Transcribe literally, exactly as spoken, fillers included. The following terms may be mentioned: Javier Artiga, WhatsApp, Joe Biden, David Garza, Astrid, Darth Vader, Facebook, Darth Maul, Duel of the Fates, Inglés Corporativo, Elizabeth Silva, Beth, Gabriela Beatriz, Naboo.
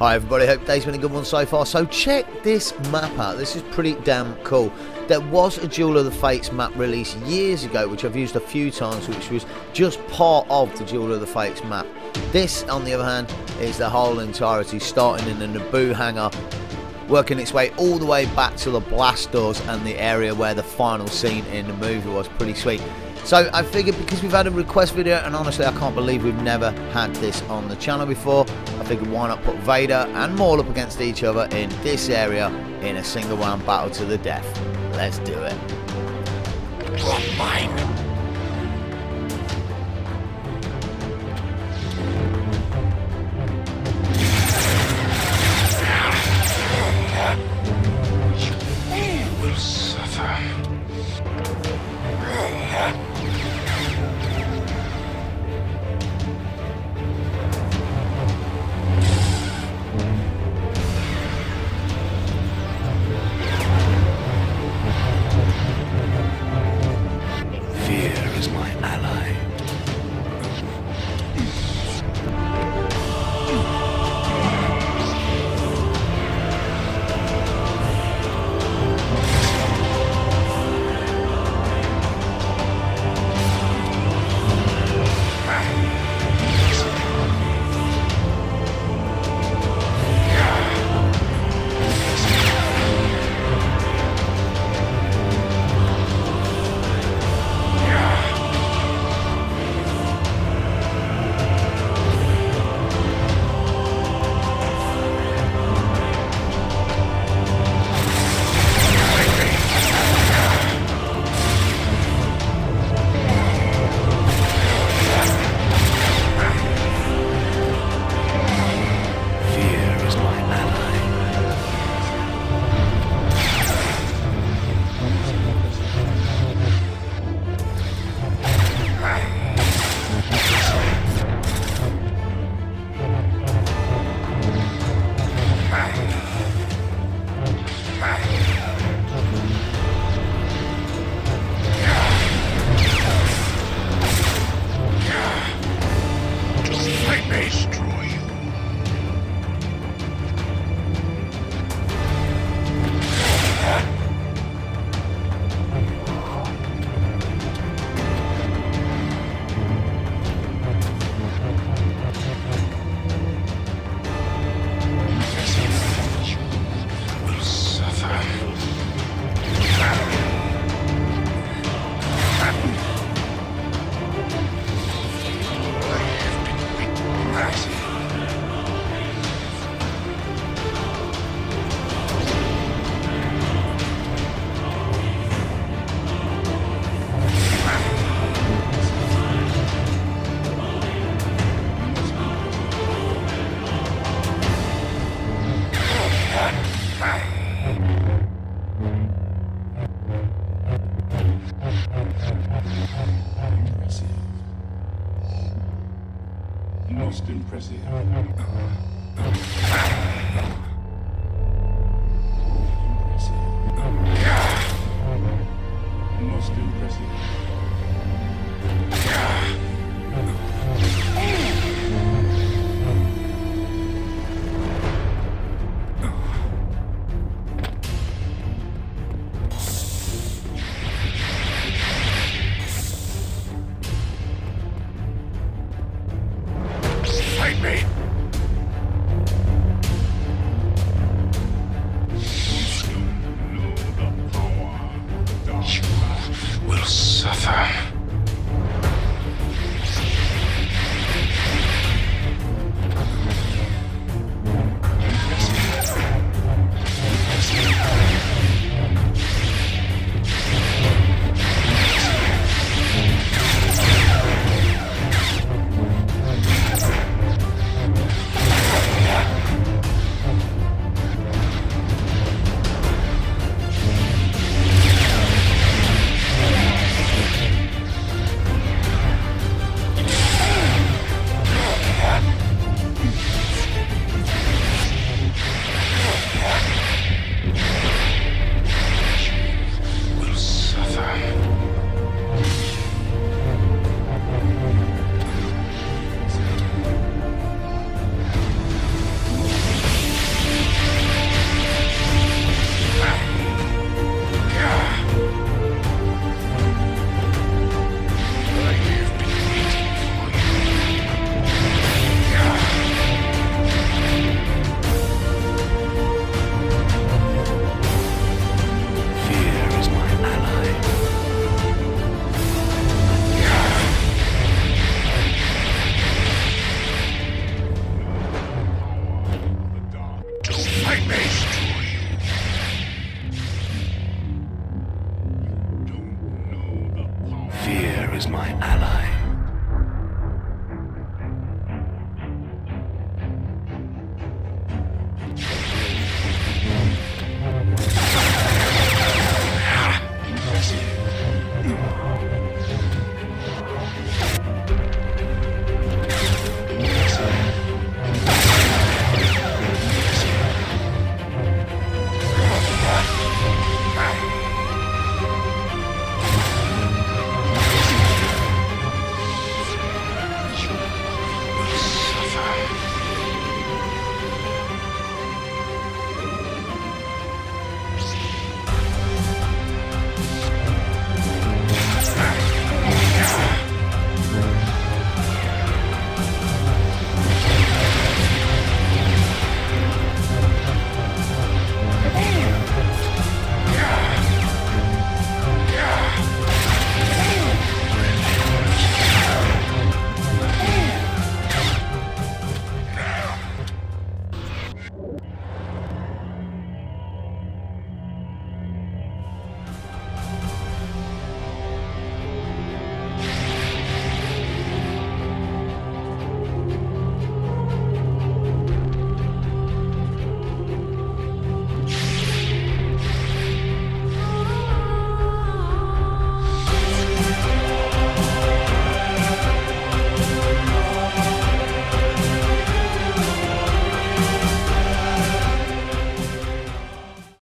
Hi everybody, hope today's been a good one so far. So check this map out, this is pretty damn cool. There was a Duel of the Fates map released years ago, which I've used a few times, which was just part of the Duel of the Fates map. This, on the other hand, is the whole entirety, starting in the Naboo hangar, working its way all the way back to the blast doors and the area where the final scene in the movie was. Pretty sweet. So I figured, because we've had a request video, and honestly I can't believe we've never had this on the channel before, I figured why not put Vader and Maul up against each other in this area in a single round battle to the death. Let's do it. Drop mine. Most impressive.